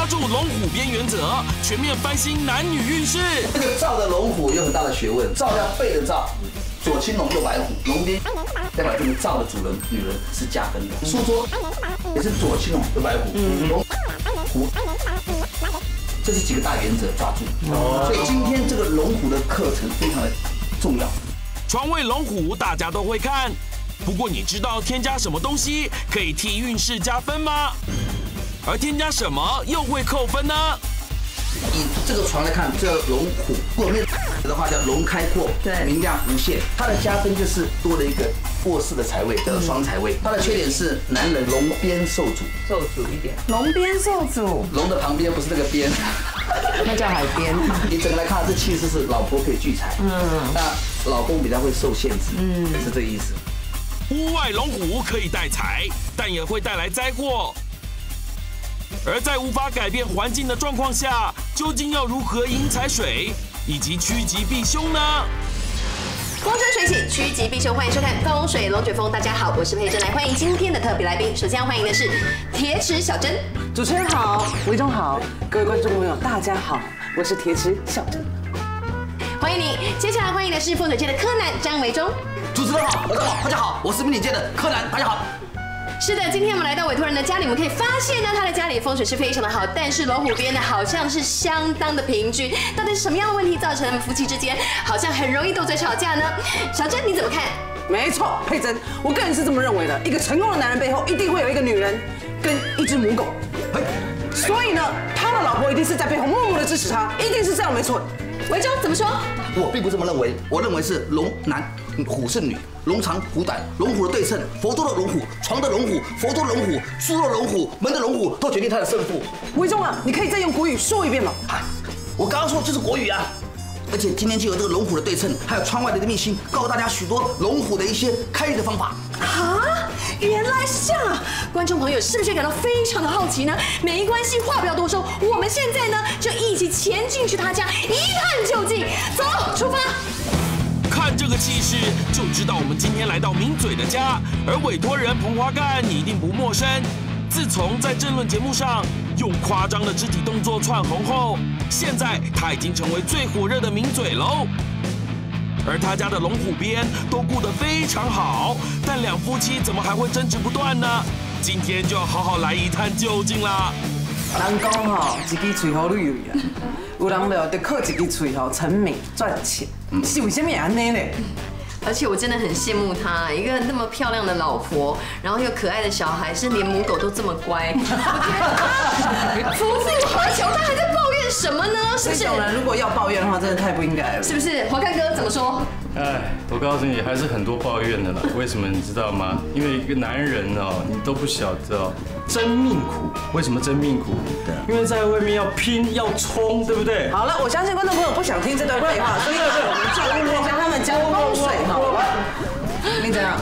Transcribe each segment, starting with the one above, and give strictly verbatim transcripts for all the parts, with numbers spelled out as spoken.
抓住龙虎边缘者，全面翻新男女运势。这个照的龙虎有很大的学问，照要背的照，左青龙右白虎，龙边代表这个照的主人女人是加分的。书桌也是左青龙右白虎，龙虎。 这是几个大原则，抓住。所以今天这个龙虎的课程非常的重要。床位龙虎大家都会看，不过你知道添加什么东西可以替运势加分吗？而添加什么又会扣分呢？以这个床来看，这龙虎，如果没有的话叫龙开阔，对，明亮无限。它的加分就是多了一个卧室的财位，得双财位。它的缺点是男人龙边受阻，受阻一点。龙边受阻，龙的旁边不是那个边，那叫海边。你整个来看，这其实是老婆可以聚财，嗯，那老公比较会受限制，嗯，是这个意思。屋外龙虎可以带财，但也会带来灾祸。 而在无法改变环境的状况下，究竟要如何迎财水以及趋吉避凶呢？风生水起，趋吉避凶，欢迎收看《风水龙卷风》。大家好，我是佩珍，来欢迎今天的特别来宾。首先要欢迎的是铁齿小珍，主持人好，维中好，各位观众朋友大家好，我是铁齿小珍，欢迎您。接下来欢迎的是风水界的柯南张维中，主持人好，大家好，大家好，我是命理界的柯南，大家好。 是的，今天我们来到委托人的家里，我们可以发现呢，他的家里风水是非常的好，但是龙虎边呢好像是相当的平均。到底是什么样的问题造成他们夫妻之间好像很容易斗嘴吵架呢？小珍你怎么看？没错，佩珍，我个人是这么认为的。一个成功的男人背后一定会有一个女人跟一只母狗，所以呢，他的老婆一定是在背后默默的支持他，一定是这样没错。维中怎么说？我并不这么认为，我认为是龙男。 虎是女，龙长虎短，龙虎的对称，佛多的龙虎，床的龙虎，佛多的龙虎，猪的龙虎，门的龙虎，都决定他的胜负。维中啊，你可以再用国语说一遍吗？啊，我刚刚说的就是国语啊。而且今天就有这个龙虎的对称，还有窗外的一个秘辛，告诉大家许多龙虎的一些开运的方法。啊，原来是这样啊！观众朋友是不是感到非常的好奇呢？没关系，话不要多说，我们现在呢就一起前进去他家一探究竟，走，出发。 看这个气势，就知道我们今天来到名嘴的家，而委托人彭华干你一定不陌生。自从在政论节目上用夸张的肢体动作窜红后，现在他已经成为最火热的名嘴喽。而他家的龙虎边都顾得非常好，但两夫妻怎么还会争执不断呢？今天就要好好来一探究竟啦。人讲吼，一支嘴好绿啊，有人了得靠一支嘴吼成名赚钱。 是为什么安尼呢？而且我真的很羡慕她，一个那么漂亮的老婆，然后又可爱的小孩，甚至连母狗都这么乖。夫复何求？她还在抱怨什么呢？是不是？这种人如果要抱怨的话，真的太不应该了。是不是？华干哥怎么说？哎，我告诉你，还是很多抱怨的啦。为什么你知道吗？因为一个男人哦，你都不晓得哦，真命苦。为什么真命苦？因为在外面要拼要冲，对不对？好了，我相信观众朋友不想听这段废话，所以我们就问一下他们家风水好了。你怎样？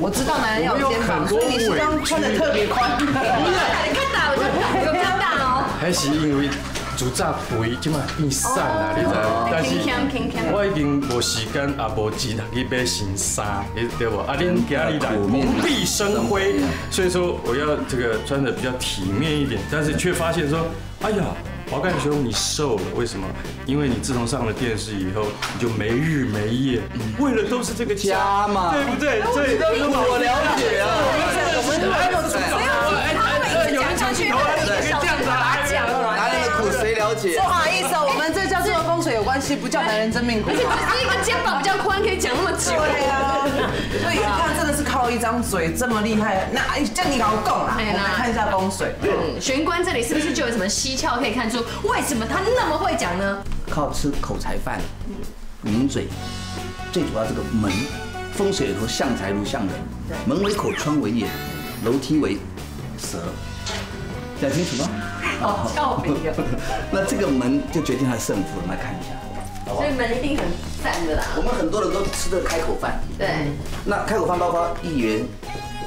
我知道男人要有肩膀，所以你西装穿的特别宽。不是，你看大，我就有比较大哦。还是因为。 煮炸肥，即嘛变瘦啦，你知？但是我已经无时间也无钱去买新衫，对不？啊，恁家里人蓬荜生辉，所以说我要这个穿的比较体面一点，但是却发现说，哎呀，华干兄你瘦了，为什么？因为你自从上了电视以后，你就没日没夜，为了都是这个家嘛，对不对？所以我了解啊，我们来有组长，他每次讲上去都是这样子啊，讲。 不好意思，我们这叫做跟风水有关系，不叫男人真命苦。而且只是一个肩膀比较宽，可以讲那么久。对啊，所以他真的是靠一张嘴这么厉害。那这样你搞够啦，我们看一下风水。嗯，玄关这里是不是就有什么蹊跷可以看出？为什么他那么会讲呢？靠吃口才饭，名嘴，最主要这个门，风水和向财如向人，门为口，窗为眼，楼梯为蛇，讲清楚吗？ 好俏皮啊！那这个门就决定他的胜负了，我们来看一下，好不好？所以门一定很赞的啦。我们很多人都吃的开口饭。对。那开口饭包括议员、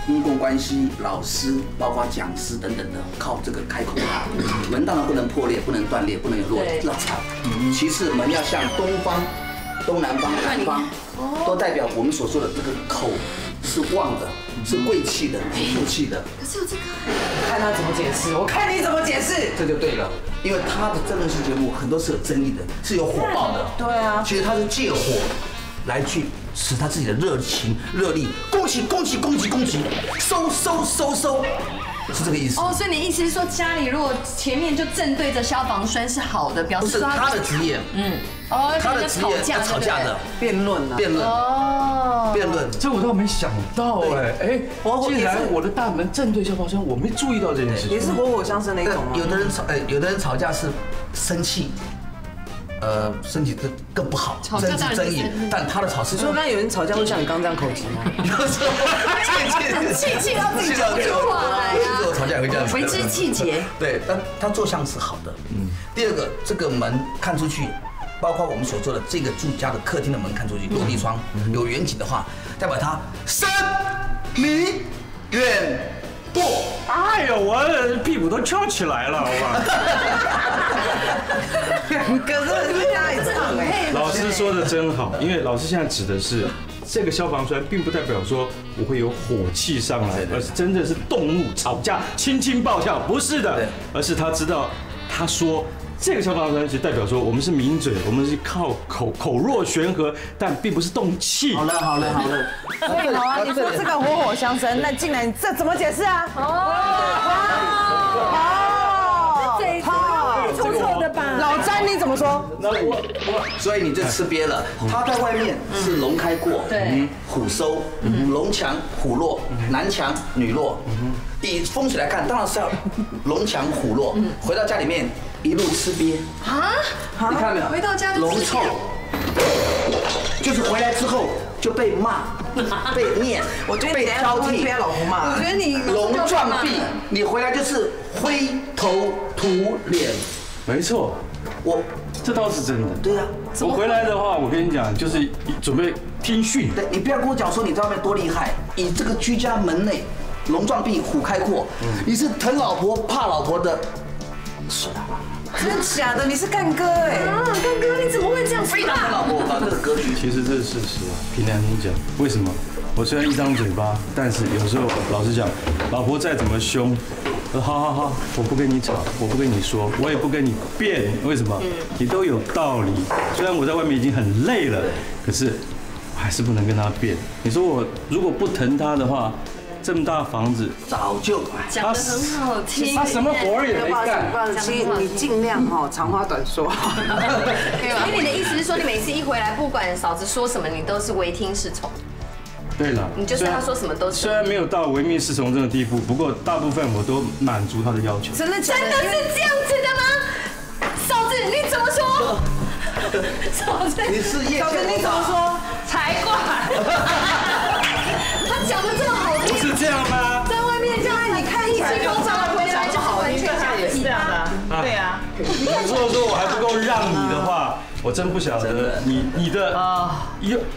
公共关系、老师，包括讲师等等的，靠这个开口饭。门当然不能破裂，不能断裂，不能有落落差。其次，门要向东方、东南方、南方，都代表我们所说的这个口。 舌是旺的，是贵气的，是富气的。可是有这个，看他怎么解释，我看你怎么解释，这就对了。因为他的真人秀节目很多是有争议的，是有火爆的。对啊，其实他是借火来去使他自己的热情、热力，攻击、攻击、攻击、攻击，收收收收。 是这个意思哦，所以你意思是说，家里如果前面就正对着消防栓是好的，表示他的职业，嗯，哦，他的职业要吵架的辩论啊，辩论哦，辩论，这我倒没想到哎，哎，既然我的大门正对消防栓，我没注意到这件事情，也是火火相生的一种啊。有的人吵，哎，有的人吵架是生气。 呃，身体更更不好，争执争议，但他的吵是。说刚有人吵架会像你刚这样口急吗？有时候气气气到自己讲不出话来啊。有时候吵架也会这样。为之气结。对，但他做相是好的。嗯。第二个，这个门看出去，包括我们所做的这个住家的客厅的门看出去，落地窗有远景的话，代表它深明远不。哎呦，我屁股都翘起来了，好吧。 可是人家也很配。老师说的真好，因为老师现在指的是这个消防栓，并不代表说我会有火气上来，而是真的是动怒、吵架、亲亲抱笑，不是的，而是他知道，他说这个消防栓就代表说我们是抿嘴，我们是靠口口若悬河，但并不是动气。好了好了好了，对啊，你说这个火火相生，那竟然这怎么解释啊？哦。 臭臭的吧，老詹你怎么说？那我我所以你就吃瘪了。他在外面是龙开过，对，虎收，龙强虎落，男强女弱。以风水来看，当然是要龙强虎落。回到家里面一路吃瘪啊！你看到没有？回到家龙臭，就是回来之后就被骂。 被念，我觉得被挑剔，被老婆骂。我觉得你龙撞壁，你回来就是灰头土脸。没错，我这倒是真的。对啊，我回来的话，我跟你讲，就是准备听训。对，你不要跟我讲说你在外面多厉害，以这个居家门内，龙撞壁，虎开阔，你是疼老婆怕老婆的，是的。 真的假的？你是干哥哎！啊，干哥，你怎么会这样非常老婆把这个格局？其实这是事实啊。凭良心讲，为什么？我虽然一张嘴巴，但是有时候老实讲，老婆再怎么凶，好好好，我不跟你吵，我不跟你说，我也不跟你辩，为什么？你都有道理。虽然我在外面已经很累了，可是我还是不能跟她辩。你说我如果不疼她的话？ 这么大房子，早就讲得很好听，他什么活儿也没干。所以你尽量哈长话短说。所以你的意思是说，你每次一回来，不管嫂子说什么，你都是唯听是从。对了，你就是他说什么都是。虽然没有到唯命是从这个地步，不过大部分我都满足他的要求。真的真的是这样子的吗？嫂子你怎么说？嫂子你是叶小姐你怎么说？才怪！他讲的这么好。 这样吗？在外面这样，你看意气风发的回来就好了，一个家也是这样的，对啊。你如果说我还不够让你的话，我真不晓得你你的啊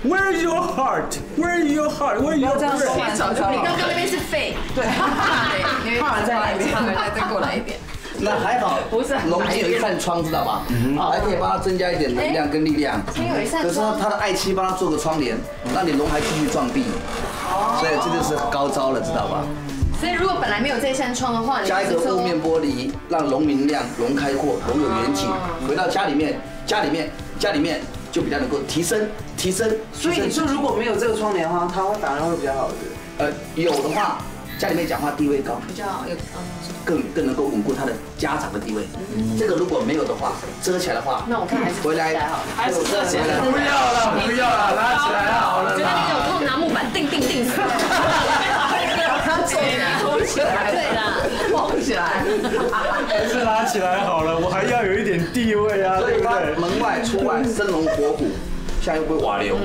，Where your heart? Where your heart? Where your heart? 早就你刚刚那边是肺，对，怕完再来一遍，怕完再过来一遍。那还好，不是龙有一扇窗，知道吧？啊，还可以帮他增加一点能量跟力量。有一扇，可是他的爱妻帮他做个窗帘，让你龙还继续撞壁。 所以这就是高招了，知道吧？所以如果本来没有这扇窗的话，加一个雾面玻璃，让龙明亮、龙开阔、龙有远景。回到家里面，家里面，家里面就比较能够提升、提升。所以你说如果没有这个窗帘的话，它会反而会比较好，呃，有的话，家里面讲话地位高，比较有，更更能够稳固他的家长的地位。这个如果没有的话，遮起来的话，那我看还是回来还是遮起来。不要了，不要了，拉起来好了。觉得你有空拿木板钉钉钉。 捧起来，对啦，捧起来，还是拉起来好了。我还要有一点地位啊，对不对？门外出外生龙活虎，像一龟瓦流，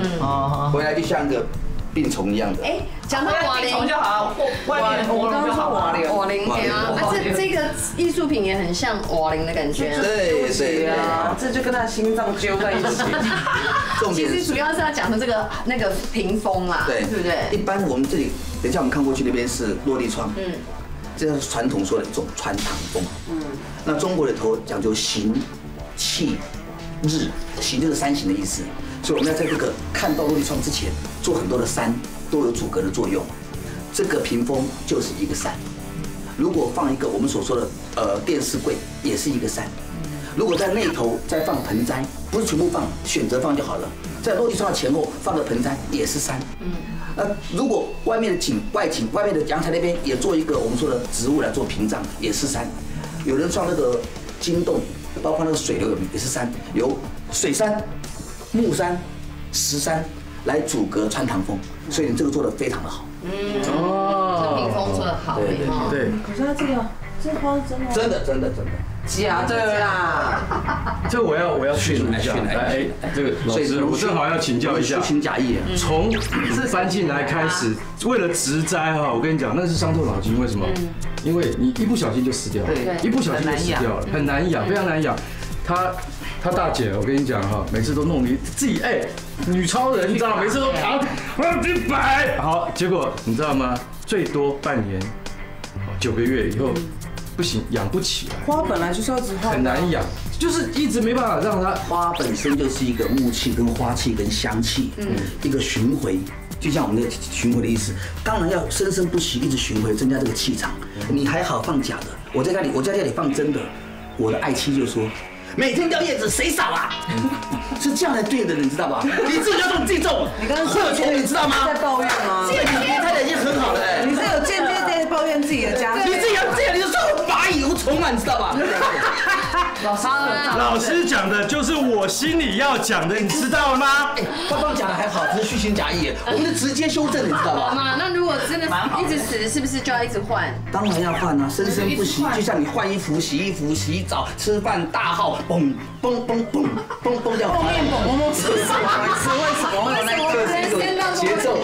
回来就像个病虫一样的。哎，讲到瓦流就好，外面我刚刚说瓦流，瓦流啊，而且这个艺术品也很像瓦流的感觉。对对啊，这就跟他心脏揪在一起。其实主要是要讲的这个那个屏风啦，对不对？一般我们这里。 等一下，我们看过去那边是落地窗，嗯，这是传统说的一种穿堂风，嗯，那中国的头讲究形、气、日，形就是三形的意思，所以我们要在这个看道路立窗之前，做很多的山都有阻隔的作用。这个屏风就是一个山，如果放一个我们所说的呃电视柜，也是一个山。如果在那头再放盆栽，不是全部放，选择放就好了。在落地窗的前后放个盆栽也是山。嗯，那如果外面的景外景外面的阳台那边也做一个我们说的植物来做屏障，也是山。有人放那个金洞，包括那个水流也是山，由水山、木山、石山来阻隔穿堂风，所以你这个做得非常的好。嗯哦，这屏风做得好，对对对。可是它这个这花真的真的真的真的。 假的啦！这我要我要去一下，哎，这个老师，我正好要请教一下，虚情假意。从搬进来开始，为了植栽哈，我跟你讲，那是伤透脑筋。为什么？因为你一不小心就死掉了，一不小心就死掉了，很难养，非常难养。他他大姐，我跟你讲哈，每次都弄你自己哎，女超人，你知道，每次都扛往这摆。好，结果你知道吗？最多半年，九个月以后。 不行，养不起来。花本来就是要植化，很难养，就是一直没办法让它。花本身就是一个木气、跟花气、跟香气，嗯，一个巡回，就像我们的巡回的意思。当然要生生不息，一直巡回，增加这个气场。你还好放假的，我在家里，我在家里放真的。我的爱妻就说，每天掉叶子谁少啊？是这样来对的，你知道吧？你自己要种，自己种。你刚刚会有钱，你知道吗？在抱怨吗？这个太太已经很好了，你这有间接在抱怨自己的家。你自己要这样，你就说。 有虫嘛，你知道吧？老师，老师讲的就是我心里要讲的，你知道了吗？哎，刚刚讲的还好，只是虚情假意，我们就直接修正，你知道吧？妈，那如果真的一直死，是不是就要一直换？当然要换啊，生生不息，就像你换衣服、洗衣服、洗澡、吃饭、大号，嘣嘣嘣嘣嘣嘣掉。后面嘣嘣嘣，吃什么？吃为什么？为什么人生当中节奏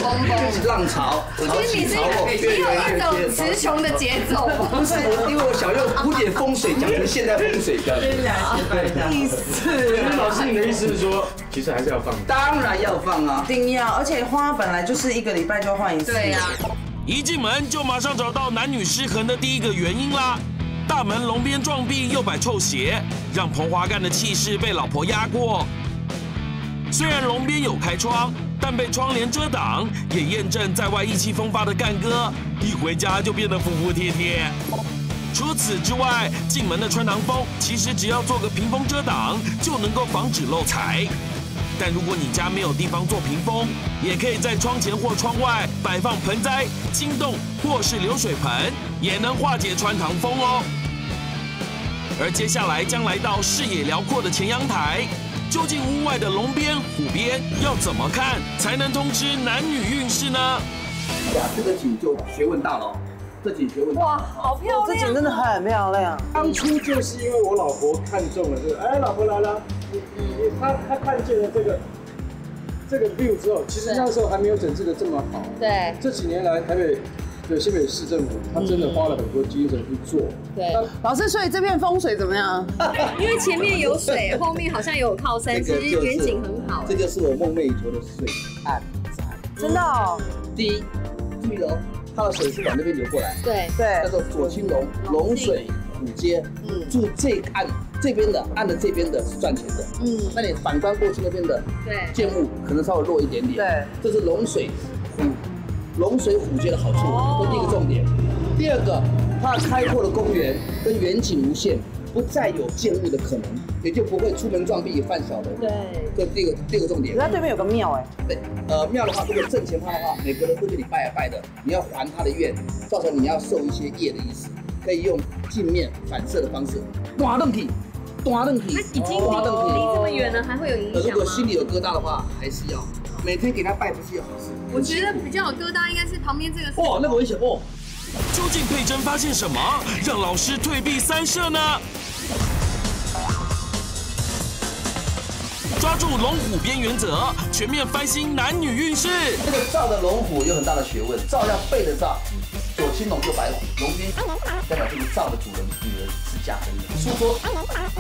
浪潮？其实你是有一种词穷的节奏，不是因为我想。 古典风水讲成现代风水，这样子。意思。老师，你的意思是说，其实还是要放。当然要放啊，一定要。而且花本来就是一个礼拜就换一次。对呀。一进门就马上找到男女失衡的第一个原因啦。大门龙边撞壁，又摆臭鞋，让彭华干的气势被老婆压过。虽然龙边有开窗，但被窗帘遮挡，也验证在外意气风发的干哥，一回家就变得服服帖帖。 除此之外，进门的穿堂风其实只要做个屏风遮挡，就能够防止漏财。但如果你家没有地方做屏风，也可以在窗前或窗外摆放盆栽、金洞或是流水盆，也能化解穿堂风哦。而接下来将来到视野辽阔的前阳台，究竟屋外的龙边、虎边要怎么看才能通知男女运势呢？呀，这个景就学问大了。 这景学问哇，好漂亮！这景真的很漂亮。当初就是因为我老婆看中了这个，哎，老婆来了，你你她她看见了这个这个 view 之后，其实那时候还没有整治的这么好。对。这几年来，台北对新北市政府，他真的花了很多精神去做。对。老师，所以这片风水怎么样？因为前面有水，后面好像有靠山，其实远景很好。这就是我梦寐以求的水岸山。真的哦。第一，注意哦。 它的水是往那边流过来，对对，叫做左青龙龙水虎街，嗯，住这岸这边的岸的这边的是赚钱的，嗯，那你反观过去那边的，对，建物可能稍微弱一点点，对，这是龙水虎龙水虎街的好处，这第一个重点。第二个，它开阔的公园跟远景无限，不再有建物的可能，也就不会出门撞壁犯小人，对，这第一个第二个重点。那对面有个庙哎，对。 呃，庙的话，如果挣钱花的话，每个人会给你拜啊拜的，你要还他的愿，造成你要受一些业的意思，可以用镜面反射的方式，短瞪体，短瞪体，已经离这么远了，还会有影响。如果心里有疙瘩的话，还是要每天给他拜，不是有好事。我觉得比较有疙瘩应该是旁边这个。哦，那个危险哦！究竟佩珍发现什么，让老师退避三舍呢？ 抓住龙虎边原则，全面翻新男女运势。这个照的龙虎有很大的学问，照要背的照，左青龙右白虎，龙边代表这个照的主人女人是加分的。书桌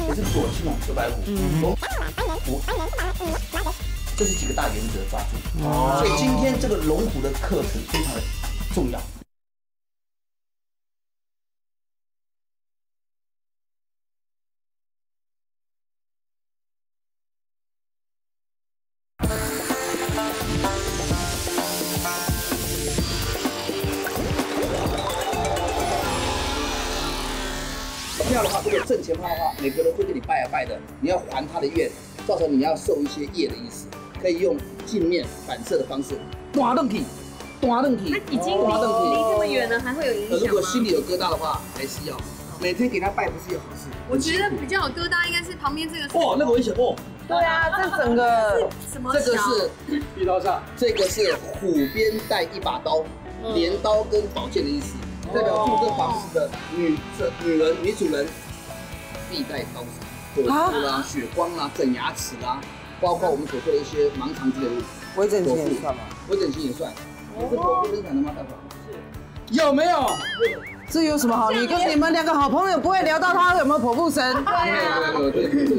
也是左青龙右白虎，龙虎，这是几个大原则抓住。所以今天这个龙虎的课程非常的重要。这样的话，这个正前方的话，每个人会给你拜啊拜的，你要还他的愿，造成你要受一些业的意思，可以用镜面反射的方式，短愣体，短愣体，已经离这么远了，还会有影响吗？如果心里有疙瘩的话，还是要每天给他拜，不是有好事。我觉得比较有疙瘩应该是旁边这个。哦，那个危险哦。 对啊，这整个什么？这个是剃刀煞，这个是虎边带一把刀，镰刀跟宝剑的意思，代表住这房子的女这女人女主人必带刀伤，火刺啦、血光啦、整牙齿啦，包括我们所说的一些盲肠之类的。微整形也算吗？微整形也算。你是剖腹生产的吗？大嫂是。有没有？这有什么好？你跟你们两个好朋友不会聊到他有没有剖腹生？对啊。这个不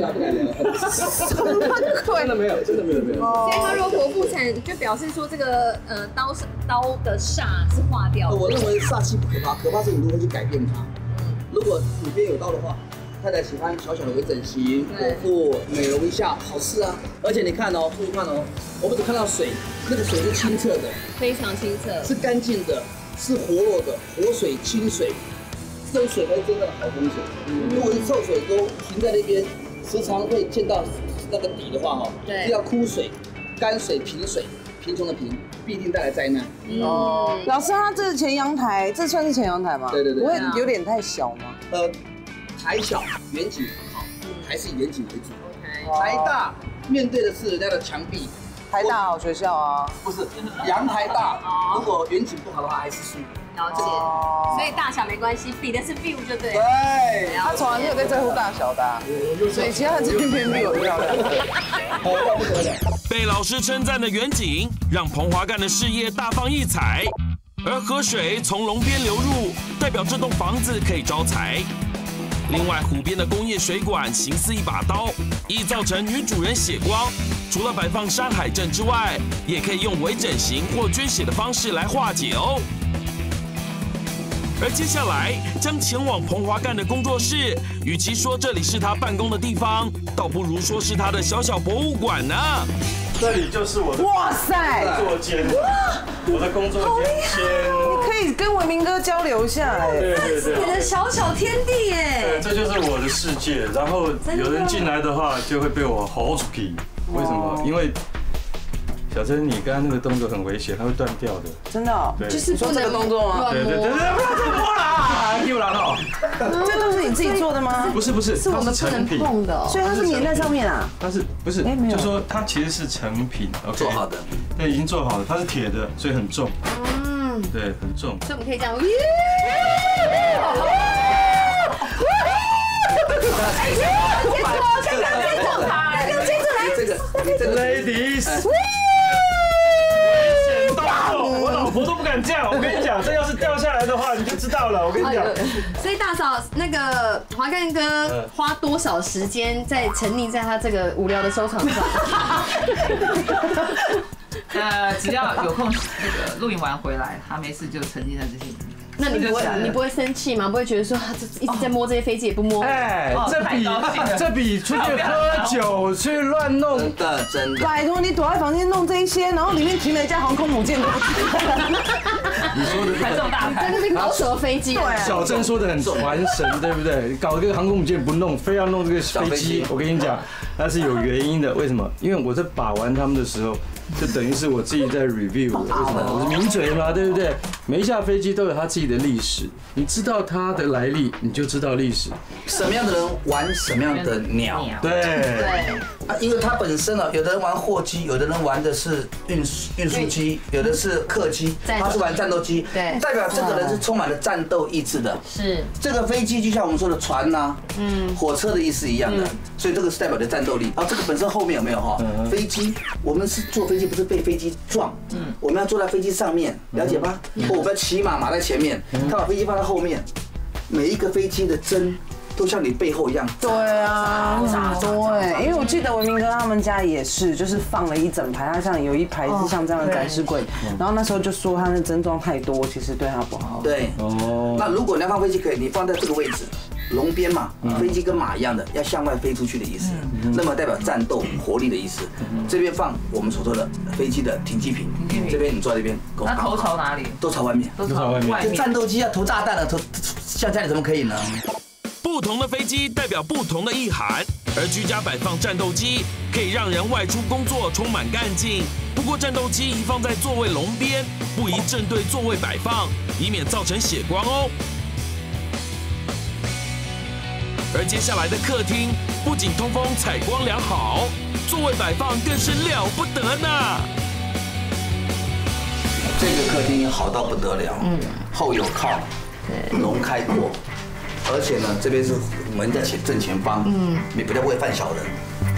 敢聊。 真的没有，真的没有没有。所以他如果剖腹产，就表示说这个呃刀是刀的煞是化掉了。我认为煞气不可怕，可怕是你如何去改变它。嗯，如果里边有刀的话，太太喜欢小小的微整形、剖腹、美容一下，好事啊。而且你看哦，注意看哦，我们只看到水，那个水是清澈的，非常清澈，是干净的，是活络的，活水、清水，这种水才是真的好风水。如果是臭水沟停在那边，时常会见到。 那个底的话哈，对，要枯水、干水、贫水、贫穷的贫，必定带来灾难。哦，老师，他这是前阳台，这算是前阳台吗？对对对，不会有点太小吗？呃，台小远景好，还是以远景为主。OK， 台大面对的是人家的墙壁。台大好学校啊，不是阳台大，如果远景不好的话，还是输。了解，所以大小没关系，比的是 view 就对了。对，他从来没有在在乎大小的，所以其他这边没有料的。被老师称赞的远景，让彭华干的事业大放异彩。而河水从龙边流入，代表这栋房子可以招财。另外，湖边的工业水管形似一把刀，易造成女主人血光。除了摆放山海镇之外，也可以用微整形或捐血的方式来化解哦。 而接下来将前往彭华干的工作室，与其说这里是他办公的地方，倒不如说是他的小小博物馆呢。这里就是我的哇塞工作间，我的工作间。你可以跟文明哥交流一下，对对对，你的小小天地耶。对，这就是我的世界。然后有人进来的话，就会被我吼出去。为什么？因为。 小珍，你刚刚那个动作很危险，它会断掉的。真的、喔，对，就是做这个动作吗？对对对对，不要再摸啦，又来了。这都是你自己做的吗？不是不是，是我们不能碰的，所以它是粘在上面啊。它是不是？哎，没有，就说它其实是成品，做好的，对，已经做好了，它是铁的，所以很重。嗯，对，很重。所以我们可以这样。 我都不敢这样，我跟你讲，这要是掉下来的话，你就知道了。我跟你讲，所以大嫂，那个华干哥花多少时间在沉溺在他这个无聊的收藏上？呃，只要有空，那个露营完回来，他没事就沉浸在这些。那你不会，你不会生气吗？不会觉得说他一直在摸这些飞机也不摸？哎，这比这比出去喝酒去乱弄，真的真的。拜托，你躲在房间弄这一些，然后里面停了一架航空母舰。 你说的这么大牌，在那边搞什么飞机？小郑说的很传神，对不对？搞这个航空母舰不弄，非要弄这个飞机。我跟你讲，那是有原因的。为什么？因为我在把玩他们的时候，就等于是我自己在 review。为什么？我是名嘴嘛，对不对？每一架飞机都有它自己的历史，你知道它的来历，你就知道历史。什么样的人玩什么样的鸟？对对。啊，因为它本身啊，有的人玩货机，有的人玩的是运运输机，有的是客机，他是玩战斗。 对，代表这个人是充满了战斗意志的。是，这个飞机就像我们说的船呐，嗯，火车的意思一样的，所以这个是代表的战斗力。然后这个本身后面有没有哈？飞机，我们是坐飞机，不是被飞机撞，嗯，我们要坐在飞机上面，了解吧？我们骑马，马在前面，他把飞机放在后面，每一个飞机的针。 都像你背后一样。对啊，对，因为我记得文明哥他们家也是，就是放了一整排，他像有一排是像这样的展示柜，然后那时候就说他的症状太多，其实对他不好。对，哦。那如果你要放飞机，可以你放在这个位置，龙边嘛，飞机跟马一样的，要向外飞出去的意思，那么代表战斗活力的意思。这边放我们所说的飞机的停机坪，这边你坐在这边，那头朝哪里？都朝外面，都朝外面。这战斗机要投炸弹了，投下家里怎么可以呢？不同的飞机代表不同的意涵，而居家摆放战斗机可以让人外出工作充满干劲。不过战斗机宜放在座位笼边，不宜正对座位摆放，以免造成血光哦。 而接下来的客厅不仅通风采光良好，座位摆放更是了不得呢。这个客厅也好到不得了，嗯，后有靠，龙开阔，而且呢，这边是门在前正前方，嗯，也比较不会犯小人。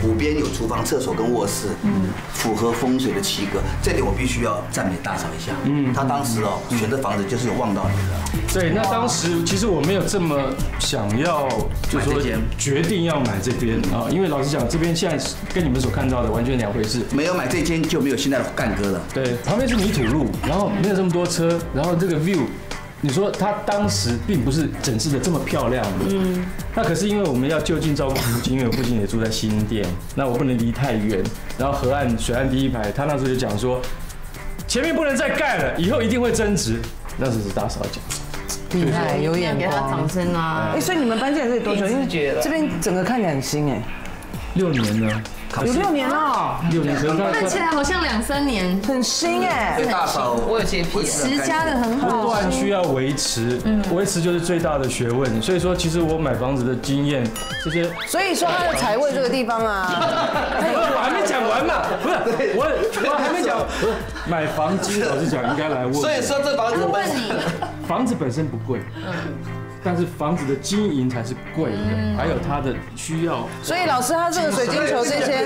湖边有厨房、厕所跟卧室，嗯，符合风水的七格，这点我必须要赞美大嫂一下，嗯，她当时哦选这房子就是有望到你的。 对，那当时其实我没有这么想要，就是说决定要买这边啊，因为老实讲，这边现在跟你们所看到的完全两回事。没有买这间就没有现在的干哥了。对，旁边是泥土路，然后没有这么多车，然后这个 view， 你说它当时并不是整治的这么漂亮的。嗯。那可是因为我们要就近照顾父亲，因为我父亲也住在新店，那我不能离太远。然后河岸、水岸第一排，他那时候就讲说，前面不能再盖了，以后一定会增值。那时是大嫂讲。 厉害，有眼光，给他掌声啊！哎，所以你们搬进来这里多久？因为这边整个看起来很新哎，六年了，有六年了，六年，看起来好像两三年，很新哎。大嫂，我有洁癖，持家的很好，不断需要维持，维持就是最大的学问。所以说，其实我买房子的经验这些，所以说他的财位这个地方啊，我还没讲完嘛，不是我我还没讲，买房基本是讲应该来问，所以说这房子问你。 房子本身不贵，但是房子的经营才是贵的，还有它的需要。所以老师他这个水晶球这些这样，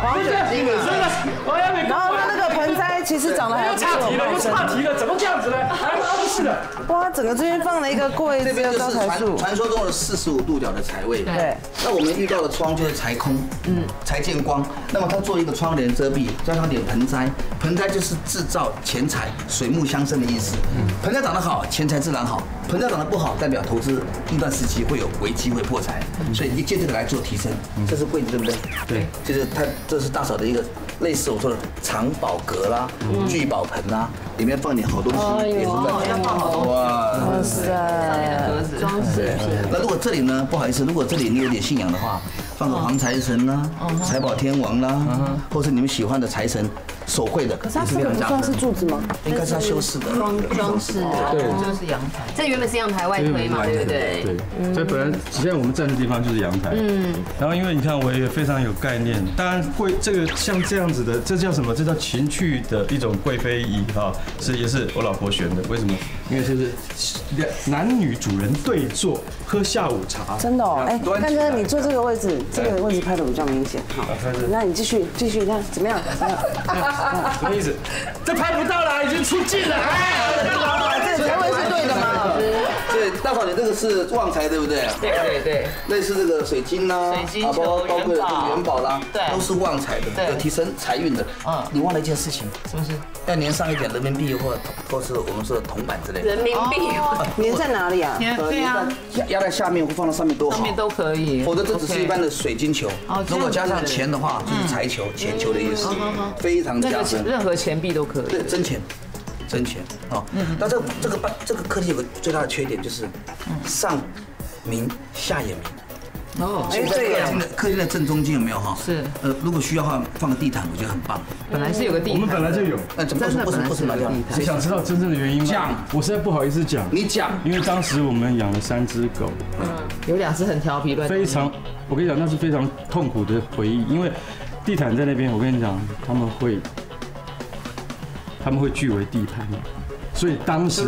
黄水晶啊，然后他那个盆栽其实长得还不错。又岔题了，又岔题了，怎么这样子呢？还不是的，哇，整个这边放了一个柜子，有招财树。传说中的四十五度角的财位，对。那我们遇到的窗就是财空，嗯，财见光。那么它做一个窗帘遮蔽，加上点盆栽，盆栽就是制造钱财、水木相生的意思。盆栽长得好。 钱财自然好，盆栽长得不好，代表投资一段时期会有危机，会破财，所以你借这个来做提升，这是柜子对不对？对，就是它，这是大嫂的一个类似我说的藏宝阁啦、聚宝盆啦，里面放点好东西，也是在放好东西。哇塞，装饰。那如果这里呢，不好意思，如果这里你有点信仰的话，放个黄财神啦、财宝天王啦，或是你们喜欢的财神。 手绘的，可是它这个不算是柱子吗？应该是它修饰的，装装饰的，对，就是阳台。这原本是阳台外推嘛，对不对？对，所以本来现在我们站的地方就是阳台。嗯。然后因为你看我也非常有概念，当然贵这个像这样子的，这叫什么？这叫情趣的一种贵妃椅哈，是也是我老婆选的。为什么？因为就是男女主人对坐喝下午茶。真的哦，哎，看哥，你坐这个位置，这个位置拍的比较明显。好，那你继续继续，看怎么样？ 什么意思？这拍不到了，已经出镜了。哎，这财位是对的吗？老师，对，大嫂，你这个是旺财，对不对？对对对，类似这个水晶啦，水晶球、元宝、元宝啦，对，都是旺财的，有提升财运的。啊，你忘了一件事情，是不是？要粘上一点人民币或或是我们说的铜板之类的。人民币粘在哪里啊？对啊，压在下面或放到上面都好，上面都可以。否则这只是一般的水晶球，如果加上钱的话，就是财球、钱球的意思，非常。 任何钱币都可以，对，真钱，真钱啊！那这这个办这个课题有个最大的缺点就是上明下也明哦，哎，对呀，课题的正中间有没有哈？是，呃，如果需要的话放个地毯，我觉得很棒。本来是有个地毯，我们本来就有，那怎么不是不是拿掉？谁想知道真正的原因吗？讲，我实在不好意思讲。你讲，因为当时我们养了三只狗，嗯，有两只很调皮乱，非常，我跟你讲，那是非常痛苦的回忆，因为。 地毯在那边，我跟你讲，他们会，他们会据为地盘，所以当时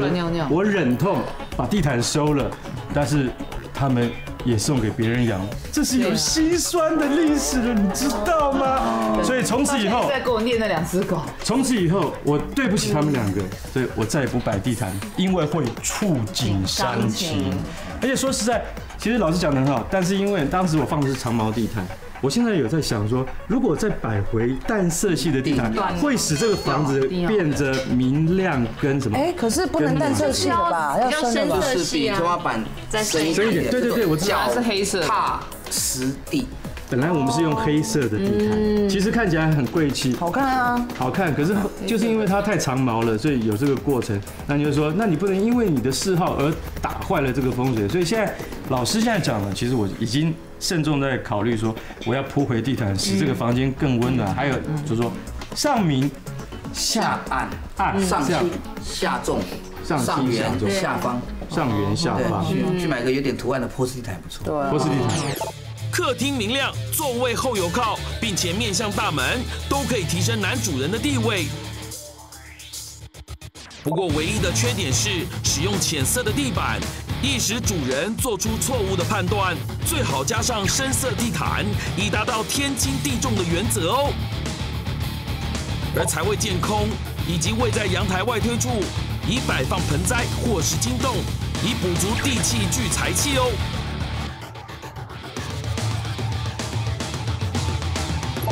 我忍痛把地毯收了，但是他们也送给别人养，这是有心酸的历史的，你知道吗？所以从此以后，再给我念那两只狗。从此以后，我对不起他们两个，所以我再也不摆地毯，因为会触景伤情。而且说实在，其实老师讲得很好，但是因为当时我放的是长毛地毯。 我现在有在想说，如果再摆回淡色系的地毯，会使这个房子变得明亮跟什么？哎，可是不能淡色系吧？要深色系啊！天花板再深一点，对对对，我知道是黑色踏实地。本来我们是用黑色的地毯，其实看起来很贵气，好看啊，好看。可是就是因为它太长毛了，所以有这个过程。那就是说，那你不能因为你的嗜好而打坏了这个风水。所以现在老师现在讲了，其实我已经慎重在考虑说，我要铺回地毯，使这个房间更温暖。还有就是说，上明、下暗、暗上轻、下重、上圆、下方、上圆下方。去买个有点图案的波斯地毯不错。对，波斯地毯。 客厅明亮，座位后有靠，并且面向大门，都可以提升男主人的地位。不过唯一的缺点是使用浅色的地板，易使主人做出错误的判断。最好加上深色地毯，以达到天经地重的原则哦。而财位见空，以及位在阳台外推处，以摆放盆栽或是金豆，以补足地气聚财气哦。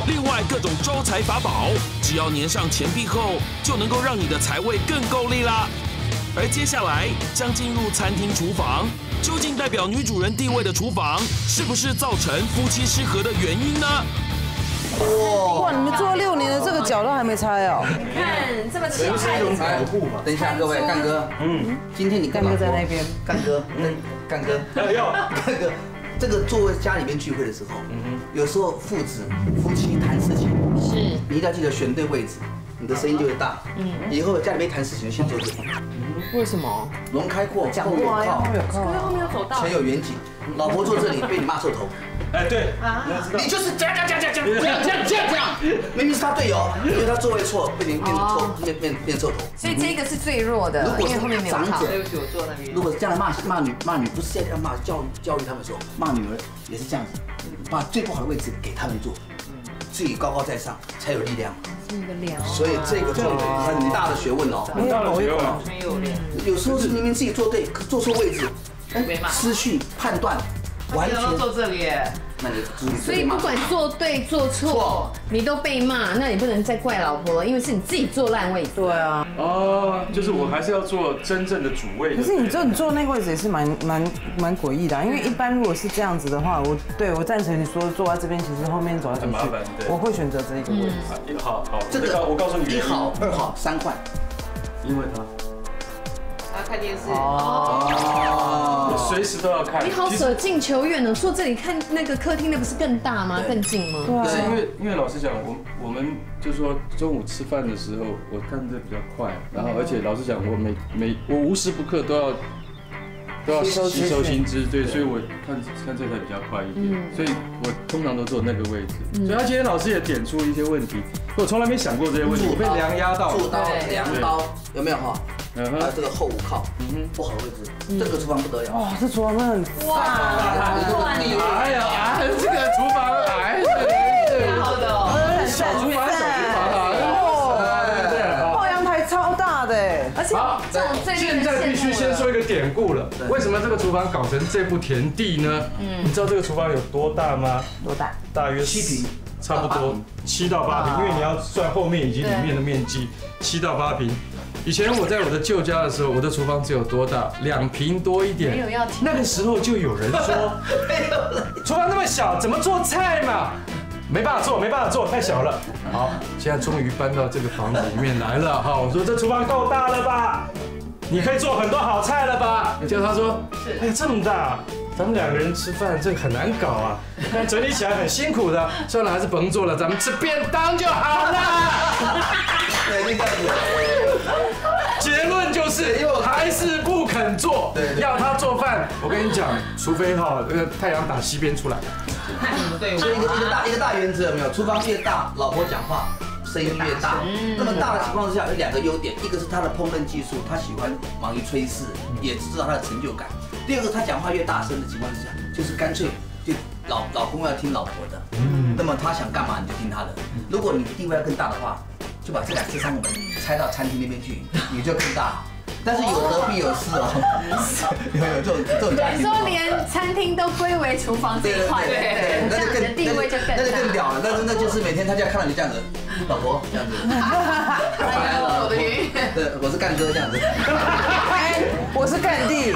另外，各种招财法宝，只要粘上钱币后，就能够让你的财位更够力啦。而接下来将进入餐厅厨房，究竟代表女主人地位的厨房，是不是造成夫妻失和的原因呢？哇，你们做六年的这个脚都还没拆哦！看这么气派的财富嘛！等一下，各位干哥，嗯，今天你干哥在那边，干哥，嗯，干哥，哎呦，干哥。 这个作为家里面聚会的时候，有时候父子夫妻谈事情，是你一定要记得选对位置，你的声音就会大。嗯，以后家里面谈事情先坐这里。为什么？龙开阔，后有靠，因为后面有走道，前有远景。老婆坐这里被你骂臭头。哎，对，你就是这样这样这样这样这样这样这样，明明是他队友，因为他座位错，被你变臭变变变臭头。所以这个是最弱的，因为后面没有靠。对不起，我坐那边。如果是这样骂骂女骂女，不是这样骂教教育他们说。 骂女儿也是这样子，把最不好的位置给他们坐，自己高高在上才有力量。所以这个做人很大的学问哦，很大的学问哦。没有练，有时候是明明自己坐对，坐错位置，失去判断，完全都坐这里。那你所以不管做对做错，你都被骂，那你不能再怪老婆了，因为是你自己坐烂位。对啊。哦，就是我还是要做真正的主位。可是你坐你坐那位置也是蛮蛮蛮诡异的，因为一般如果是这样子的话，我对我赞成你说坐在这边，其实后面走来走去，我会选择这一个位置。好好，这个我告诉你，一好二好三坏，因为他。 看电视哦，随时都要看。你好舍近求远哦，坐这里看那个客厅，那不是更大吗？更近吗？对。就是因为因为老实讲，我我们就是说中午吃饭的时候，我看这比较快，然后而且老实讲，我每每我无时不刻都要都要吸收新知，对，所以我看看这台比较快一点，所以我通常都坐那个位置。所以他今天老师也点出一些问题，我从来没想过这些问题，我被梁压到，助刀、梁刀有没有哈？ 还有这个后无靠，不好的位置，这个厨房不得了。哇，这厨房真的很哇，哎呀，这个厨房哎，挺好的哦，小厨房小厨房啊，后阳台超大的，而且现在必须先说一个典故了，为什么这个厨房搞成这步田地呢？你知道这个厨房有多大吗？多大？大约七平。 差不多七到八平，因为你要算后面以及里面的面积，七到八平。以前我在我的旧家的时候，我的厨房只有多大？两平多一点。那个时候就有人说，厨房那么小，怎么做菜嘛？没办法做，没办法做，太小了。好，现在终于搬到这个房子里面来了哈。我说这厨房够大了吧？你可以做很多好菜了吧？结果他说，哎呀，这么大。 咱们两个人吃饭，这个很难搞啊！但整理起来很辛苦的，算了，还是甭做了，咱们吃便当就好了。对，就这样子。结论就是，还是不肯做。要他做饭，我跟你讲，除非哈，那个太阳打西边出来。对，所以一个一个大一个大原则有没有？厨房越大，老婆讲话声音越大。那么大的情况之下，有两个优点，一个是他的烹饪技术，他喜欢忙于炊事，也知道他的成就感。 第二个，他讲话越大声的情况之下，就是干脆就老老公要听老婆的，那么他想干嘛你就听他的。如果你地位要更大的话，就把这两扇门拆到餐厅那边去，你就更大。但是有得必有失哦，有有这种这种家庭。有时候连餐厅都归为厨房这一块，对对对，那就更地位就更那就更屌了。但是那就是每天他就要看到你这样子，老婆这样子。哎呦，我的鱼。对，我是干哥这样子。 我是干弟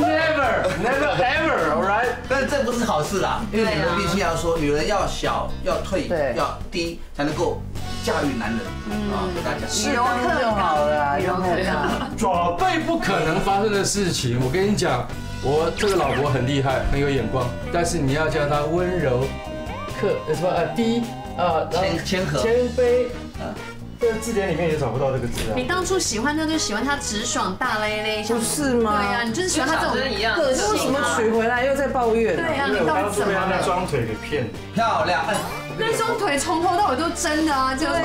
，never never ever， all right。但这不是好事啦，因为你们必须要说，女人要小，要退，要低，才能够驾驭男人啊，跟大家讲，有课就好了，有课就好了。耍废不可能发生的事情，我跟你讲，我这个老婆很厉害，很有眼光，但是你要叫她温柔，克什么呃低啊，谦和、谦卑啊。 这字典里面也找不到这个字啊！你当初喜欢他，就喜欢他直爽大咧咧，不是吗？对呀，你就是喜欢他这种个性。为什么娶回来又在抱怨？对呀，你到底怎么了？那双腿给骗漂亮，那双腿从头到尾都真的啊，就是骗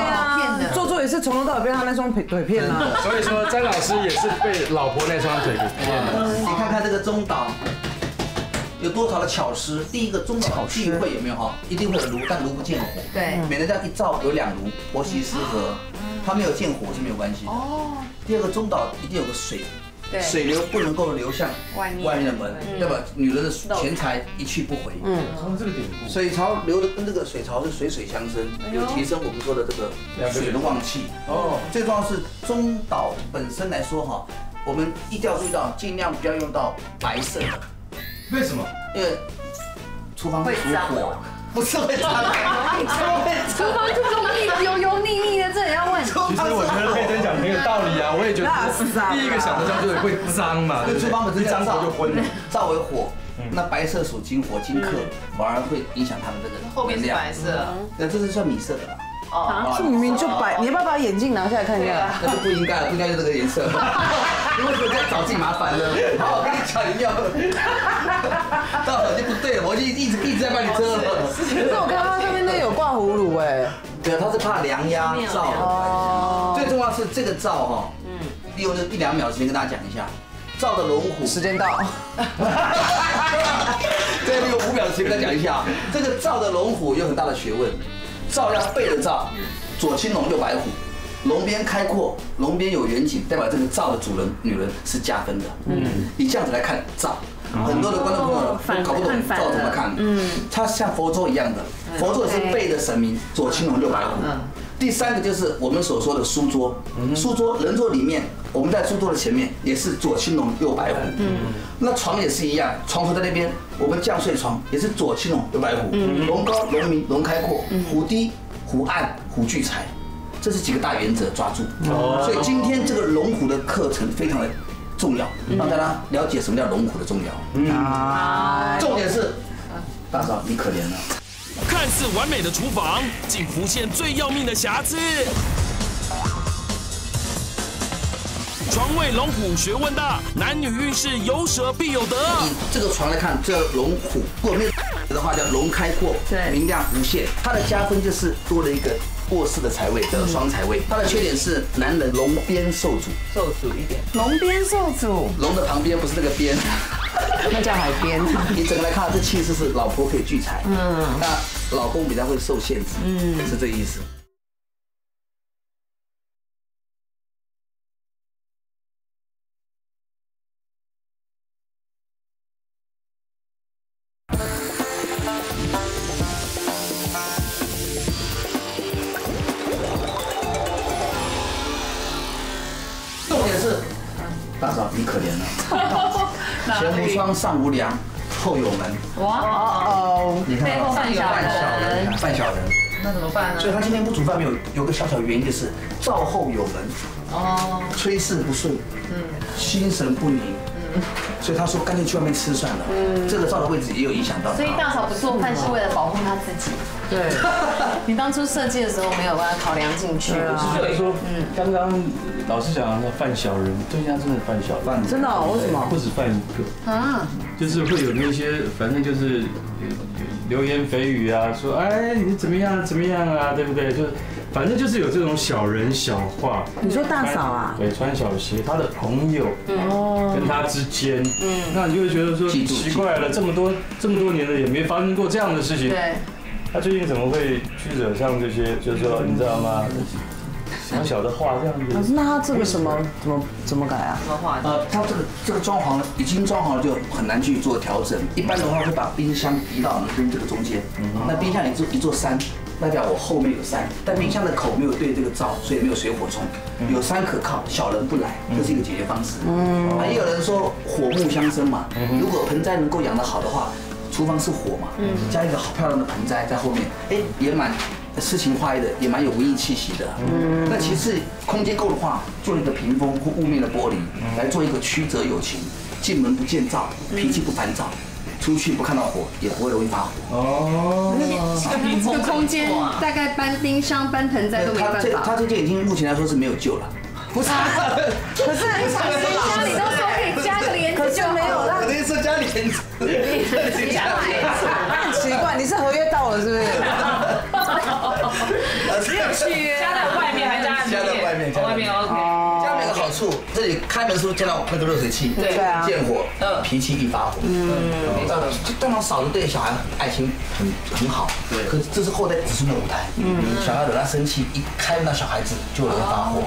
的。做做也是从头到尾被他那双腿腿骗啊。所以说，詹老师也是被老婆那双腿给骗了。你看看这个中岛。 有多少的巧思？第一个中岛聚会有没有哈？一定会有炉，但炉不见火。对，免得这样一照有两炉，婆媳失和。他没有见火是没有关系。哦。第二个中岛一定有个水，对，水流不能够流向外面外面的门，要不然女人的钱财一去不回。嗯，从这个典故，水槽流的跟这个水槽是水水相生，有提升我们说的这个水的旺气。哦。最重要是中岛本身来说哈，我们一定要注意到，尽量不要用到白色的。 为什么？因为厨房会属火，不是会脏。厨房这种腻油油腻腻的，这也要问。其实我觉得佩珍讲很有道理啊，我也觉得。第一个想得到就是会脏嘛，因为厨房本身脏火就昏了，燥为火，那白色属金火金克，反而会影响他们这个后面是白色，那这是算米色的啦。 啊，这明明就白，你要不要把眼镜拿下来看一下？那就不应该了，不应该是这个颜色，因为我在找自己麻烦了。好，我跟你讲，你要到手就不对了，我就一直一直在帮你遮了。可是我看他上面那有挂葫芦哎，对，他是怕凉压燥。最重要是这个燥哈，嗯，利用这一两秒时间跟大家讲一下，燥的龙虎。时间到。 对，利用五秒的时间跟大家讲一下，这个燥的龙虎有很大的学问。 照亮背的照，左青龙右白虎，龙边开阔，龙边有远景，代表这个照的主人女人是加分的。嗯，以这样子来看照，很多的观众朋友搞不懂照怎么看。嗯，它像佛咒一样的，佛咒是背的神明，左青龙右白虎。第三个就是我们所说的书桌，书桌人桌里面，我们在书桌的前面也是左青龙右白虎。嗯，那床也是一样，床头在那边。 我们降睡床也是左青龙右白虎，龙高龙明龙开阔，虎低虎暗虎聚财，这是几个大原则抓住。所以今天这个龙虎的课程非常的重要，让大家了解什么叫龙虎的重要。啊，重点是，大嫂你可怜了。看似完美的厨房，竟浮现最要命的瑕疵。床位龙虎学问大，男女运势有舍必有得。以这个床来看，这龙虎如果没有的话叫龙开阔，对，明亮无限。它的加分就是多了一个卧室的财位的双财位。它的缺点是男人龙边受阻，受阻一点。龙边受阻，龙的旁边不是那个边，那叫海边。你整个来看，这气势是老婆可以聚财，嗯，那老公比较会受限制，嗯，是这意思。 上无梁，后有门。哇哦！你看，背后犯小人，犯小人，那怎么办呢？所以他今天不煮饭，有有个小小原因就是灶后有门。哦。炊事不顺，嗯，心神不宁，嗯，所以他说干脆去外面吃算了。嗯，这个灶的位置也有影响到。所以大嫂不做饭是为了保护他自己。对。你当初设计的时候没有把它考量进去。我是觉得说，嗯，刚刚老师讲的犯小人，对家真的犯小人，真的为什么？不止犯一个啊。 就是会有那些，反正就是流言蜚语啊，说哎你怎么样怎么样啊，对不对？就是反正就是有这种小人小话。你说大嫂啊？对，穿小鞋，他的朋友哦，跟他之间，嗯，那你就会觉得说奇怪了，这么多这么多年了也没发生过这样的事情。对。他最近怎么会去惹上这些？就是说你知道吗？小小的话这样子。可是那他这个什么怎么怎么改啊？什么话？呃，他这个这个装潢已经装好了，就很难去做调整。一般的话会把冰箱移到你跟这个中间，那冰箱一座一座山，代表我后面有山，但冰箱的口没有对这个灶，所以没有水火冲，有山可靠，小人不来，这是一个解决方式。嗯，也有人说火木相生嘛，如果盆栽能够养得好的话，厨房是火嘛，加一个好漂亮的盆栽在后面，哎，也蛮。诗情画意的，也蛮有文艺气息的。嗯。那其次，空间够的话，做一个屏风或雾面的玻璃，来做一个曲折有情，进门不见灶，脾气不烦躁。 出去不看到火，也不会容易发火。哦，这个空间大概搬冰箱、搬盆栽都没办法。他他这件已经目前来说是没有救了。不是，可是你想说家里都说可以加个帘子就没有了，肯定是加帘子。很奇怪，你是合约到了是不是？只有续约，加在外面还加在外面，外面 OK。 好处，这里开门时候见到那个热水器，对啊，见火，嗯，脾气一发火，嗯，当然嫂子对小孩爱情很很好，对，可是这是后代子孙的舞台，嗯，小孩惹他生气，一开那小孩子就容易发火，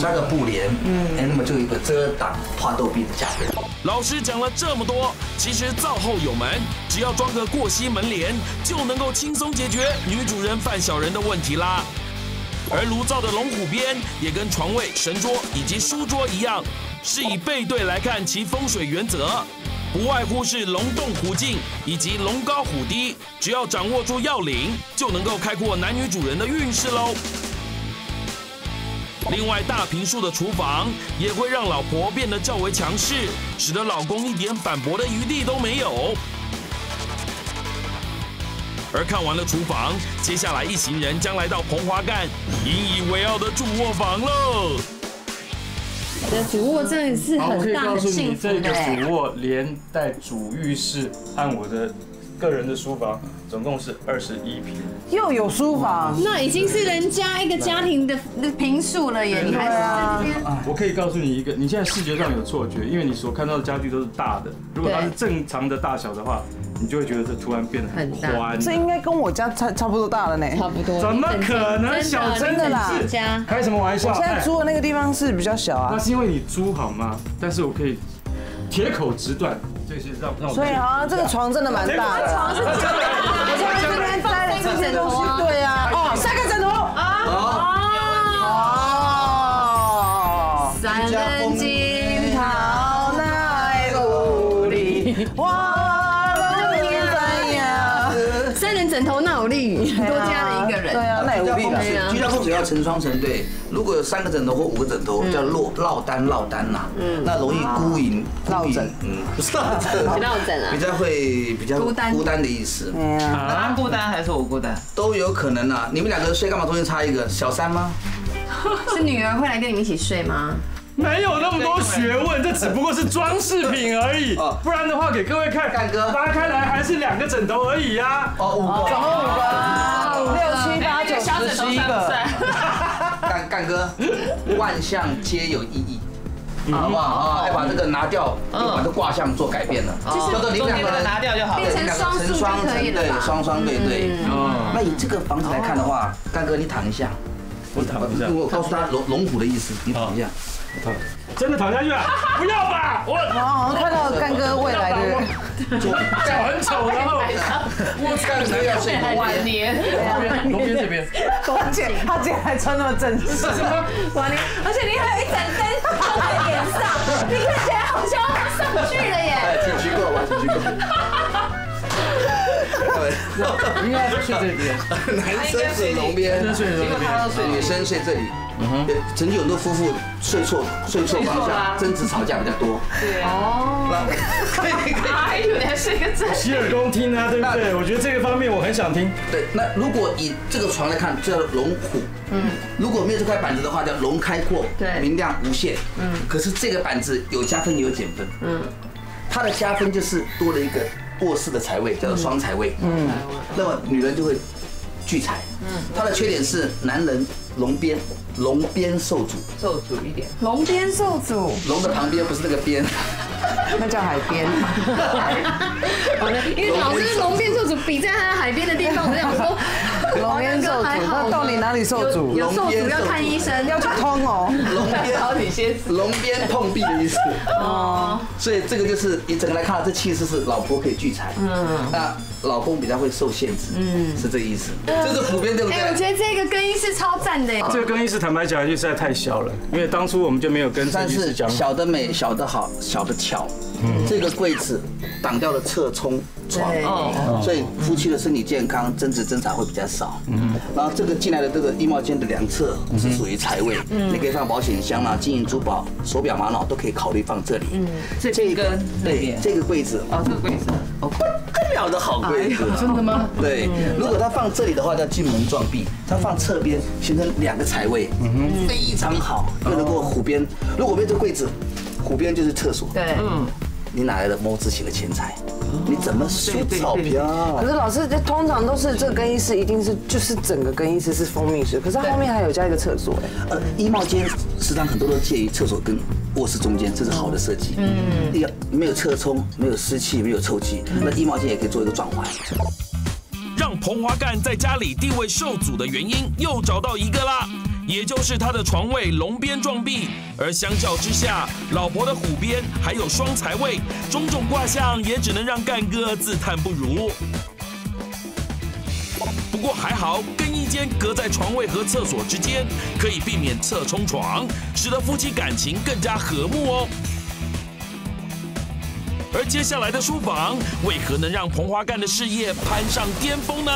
加个布帘，嗯，哎，那么就有一个遮挡化痘病的价值。老师讲了这么多，其实灶后有门，只要装个过膝门帘，就能够轻松解决女主人犯小人的问题啦。 而炉灶的龙虎边也跟床位、神桌以及书桌一样，是以背对来看其风水原则，不外乎是龙动虎静以及龙高虎低。只要掌握住要领，就能够开阔男女主人的运势喽。另外，大坪数的厨房也会让老婆变得较为强势，使得老公一点反驳的余地都没有。 而看完了厨房，接下来一行人将来到彭华干引以为傲的主卧房喽。你的主卧真的是很大的幸福。这个主卧连带主浴室和我的个人的书房，总共是二十一平。又有书房，那已经是人家一个家庭的平数了耶！你还是在这边。我可以告诉你一个，你现在视觉上有错觉，因为你所看到的家具都是大的，如果它是正常的大小的话。 你就会觉得这突然变得很宽，这应该跟我家差差不多大了呢。差不多，怎么可能小？真的啦，开什么玩笑？我现在租的那个地方是比较小啊。那是因为你租好吗？但是我可以铁口直断，这些让让我。所以啊，这个床真的蛮大的。床是假的，我现在这边塞了这些东西，对呀，哦，塞个枕头啊，哦，三根金桃奈五里哇。 枕头那有力，多加了一个人。对啊，那有力了。居家风水要成双成对，如果有三个枕头或五个枕头，叫落落单落单呐。嗯，那容易孤影孤枕，嗯，不是落枕，落枕啊，比较会比较孤单孤单的意思。啊，孤单还是我孤单都有可能啊。你们两个睡干嘛中间插一个小三吗？是女儿会来跟你们一起睡吗？ 没有那么多学问，这只不过是装饰品而已。不然的话，给各位看，干哥拉开来还是两个枕头而已呀。哦，五个，总共五个，五六七八九十十一个。干干哥，万象皆有意义。 好不好啊？要把这个拿掉，把这卦象做改变了。就是说你们两个人拿掉就好，变成双数就可以了。对，双双对对。那以这个房子来看的话，干哥你躺一下，我躺一下。我告诉他龙龙虎的意思，你躺一下。 真的躺下去啊？不要吧！我哦，看到干哥未来的脚很丑，然后我干哥要睡晚年，龙边这边，龙姐她竟然还穿那么正式，什么晚年？而且你还有一盏灯照在脸上，你看起来好像上去了耶！哎，挺虚构吧，挺虚构。应该睡这边，男生睡龙边，女生睡这里。 曾经有很多夫妇睡错睡错方向，争执吵架比较多。对哦，可以可以。哎呦，你还睡个枕？洗耳恭听啊，对不对？我觉得这个方面我很想听。对，那如果以这个床来看，叫龙虎。嗯。如果没有这块板子的话，叫龙开阔，对，明亮无限。嗯。可是这个板子有加分也有减分。嗯。它的加分就是多了一个卧室的财位，叫做双财位。嗯。那么女人就会聚财。嗯。它的缺点是男人龙边。 龙边受阻，受阻一点。龙边受阻，龙的旁边不是那个边，那叫海边。好的，因为老师龙边受阻比在他海边的地方，我想说龙边受阻，那到底哪里受阻？有受阻要看医生，要去通哦。龙边好底些，龙边碰壁的意思。哦，所以这个就是你整个来看，这气势是老婆可以聚财，嗯，那老公比较会受限制，嗯，是这个意思。这是普遍对不对？哎，我觉得这个更衣室超赞的。这个更衣室。 坦白讲，就实在太小了，因为当初我们就没有跟设计师讲。但是小的美，小的好，小的巧，这个柜子挡掉了侧冲床，所以夫妻的身体健康、争执争吵会比较少。然后这个进来的这个衣帽间的两侧是属于财位，你可以放保险箱啦、金银珠宝、手表、玛瑙都可以考虑放这里。嗯，这个对，这个柜子哦，这个柜子哦，不得了的好柜子，真的吗？对，如果他放这里的话，叫进门撞壁；他放侧边，形成两个财位，非常好，又能够虎边。如果没有这柜子，虎边就是厕所。对，嗯。 你哪来的摸自己的钱财？你怎么数钞票？可是老师，这通常都是这个更衣室一定是就是整个更衣室是蜂蜜室，可是后面还有加一个厕所哎。呃，衣帽间时常很多都介于厕所跟卧室中间，这是好的设计。嗯，一个没有侧冲，没有湿气，没有臭气，那衣帽间也可以做一个转换。 让彭华干在家里地位受阻的原因又找到一个啦，也就是他的床位龙边撞壁，而相较之下，老婆的虎边还有双财位，种种卦象也只能让干哥自叹不如。不过还好，更衣间隔在床位和厕所之间，可以避免侧冲床，使得夫妻感情更加和睦哦。 而接下来的书房为何能让彭华干的事业攀上巅峰呢？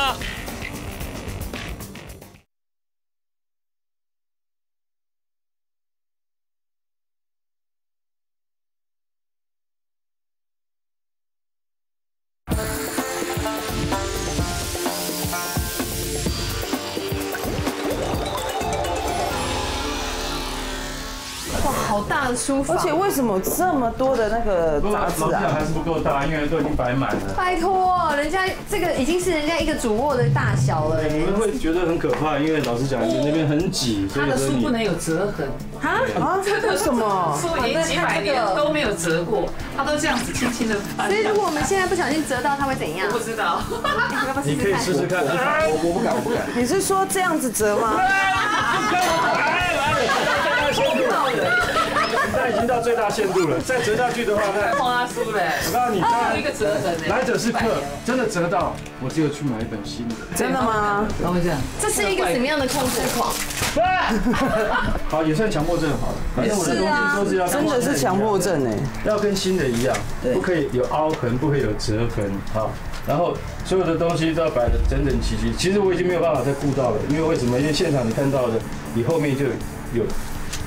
哇，好大的书房！而且为什么这么多的那个杂志啊？还是不够大，因为都已经摆满了。拜托，人家这个已经是人家一个主卧的大小了。你们会觉得很可怕，因为老实讲，那边很挤。他的书不能有折痕。啊啊！真的什么？书已经几百年都没有折过，它都这样子轻轻的翻。所以如果我们现在不小心折到，它会怎样？我不知道。你可以试试看。我我不敢，我不敢。你是说这样子折吗？ 已经到最大限度了，再折下去的话，那花书嘞。我告诉你，有一个折痕，来者是客，真的折到，我只有去买一本新的。真的吗？怎么这样？这是一个什么样的控制狂？好，也算强迫症好了。反正我的东西都是要真的是强迫症哎，要跟新的一样，不可以有凹痕，不可以有折痕啊。然后所有的东西都要摆得整整齐齐。其实我已经没有办法再顾到了，因为为什么？因为现场你看到的，你后面就有。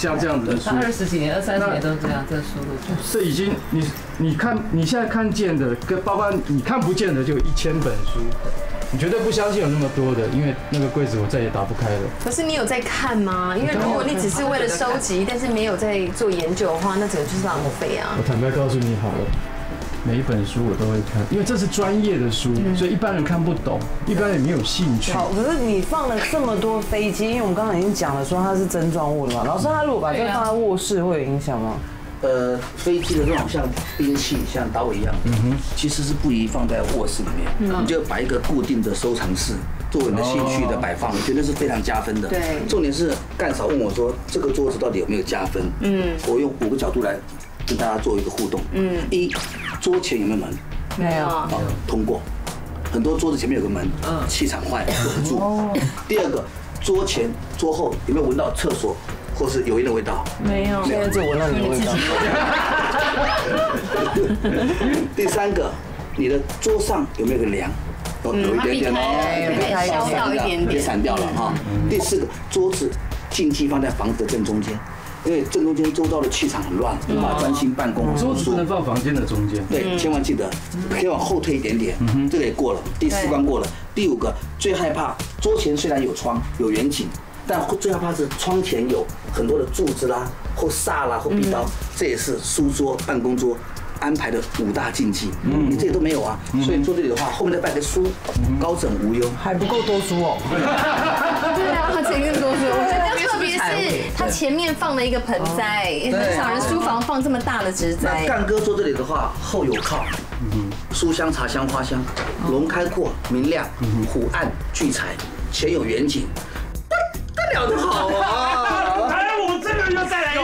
像这样子的书，二十几年、二三十年都这样，这书这已经你你看你现在看见的，跟包括你看不见的，就有一千本书，你绝对不相信有那么多的，因为那个柜子我再也打不开了。可是你有在看吗？因为如果你只是为了收集，但是没有在做研究的话，那整个就是浪费啊。我坦白告诉你好了，每一本书我都会看，因为这是专业的书，所以一般人看不懂，一般人没有兴趣。好，可是你放了这么多飞机，因为我们刚才已经讲了，说它是真装卧的嘛。老师，他如果把这放在卧室，会有影响吗？呃，飞机的那种像兵器、像刀一样，嗯哼，其实是不宜放在卧室里面，你就摆一个固定的收藏室。 作为你的兴趣的摆放，我觉得是非常加分的。对，重点是干嫂问我说，这个桌子到底有没有加分？嗯，我用五个角度来跟大家做一个互动。嗯，一，桌前有没有门？没有。好，通过。很多桌子前面有个门，嗯，气场坏了，锁不住。第二个，桌前、桌后有没有闻到厕所或是油烟的味道？没有。现在只闻到你的味道。第三个，你的桌上有没有个梁？ 有有一点点哦，消掉一点点，散掉了哈。第四个，桌子禁忌放在房子的正中间，因为正中间周遭的气场很乱，无法专心办公。桌子不能放房间的中间。对，千万记得，可以往后退一点点。这个也过了，第四关过了。第五个，最害怕桌前虽然有窗有远景，但最害怕是窗前有很多的柱子啦、或煞啦、或壁刀，这也是书桌、办公桌。 安排的五大禁忌，你这些都没有啊，所以坐这里的话，后面再摆个书，高枕无忧，还不够多书哦。对啊，他前面多书，我觉得特别是他前面放了一个盆栽，很少人书房放这么大的植栽。那干哥坐这里的话，后有靠，书香、茶香、花香，龙开阔明亮，虎暗聚财，前有远景，得了得好啊！哎，我这个又再来一次，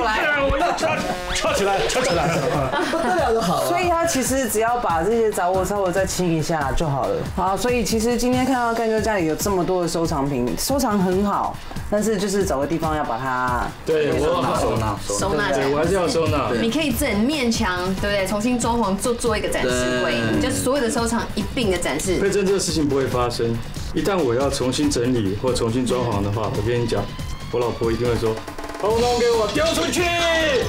我又跳跳起来，跳起来，得了得好。所以他其实只要把这些杂物稍微再清一下就好了。好，所以其实今天看到干哥家里有这么多的收藏品，收藏很好。 但是就是找个地方要把它对，我要收纳收纳，对，我还是要收纳。你可以整面墙，对不对？重新装潢，做做一个展示柜，就所有的收藏一并的展示。佩珍，这个事情不会发生。一旦我要重新整理或重新装潢的话，我跟你讲，我老婆一定会说：“通通给我丢出去，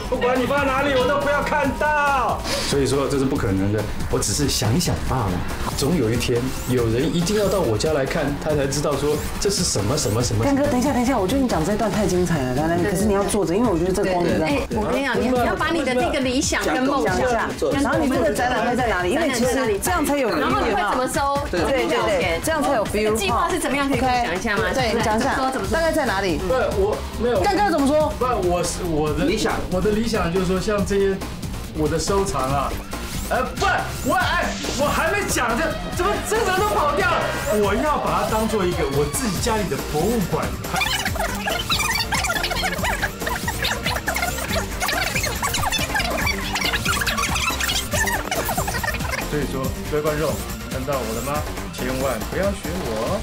不管你放哪里，我都不要看到。”所以说这是不可能的。我只是想一想罢了。总有一天，有人一定要到我家来看，他才知道说这是什么什么什么。干哥，等一下，等一下，我觉得你讲这一段太精彩了，来来，可是你要坐着，因为我觉得这光影。哎，我跟你讲，你要把你的那个理想跟梦想，然后你这个展览会在哪里？因为其实这样才有，然后你会怎么收？对对对，这样才有 feel。计划是怎么样？可以跟我讲一下吗？对，讲一下。说怎么？大概在哪里？对，我没有。干哥怎么说？不，我是我的理想，我的理想就是说，像这些我的收藏啊。 呃，不，我哎，我还没讲，这怎么这怎么都跑掉了？我要把它当做一个我自己家里的博物馆。所以说，各位观众，看到我了吗？千万不要学我。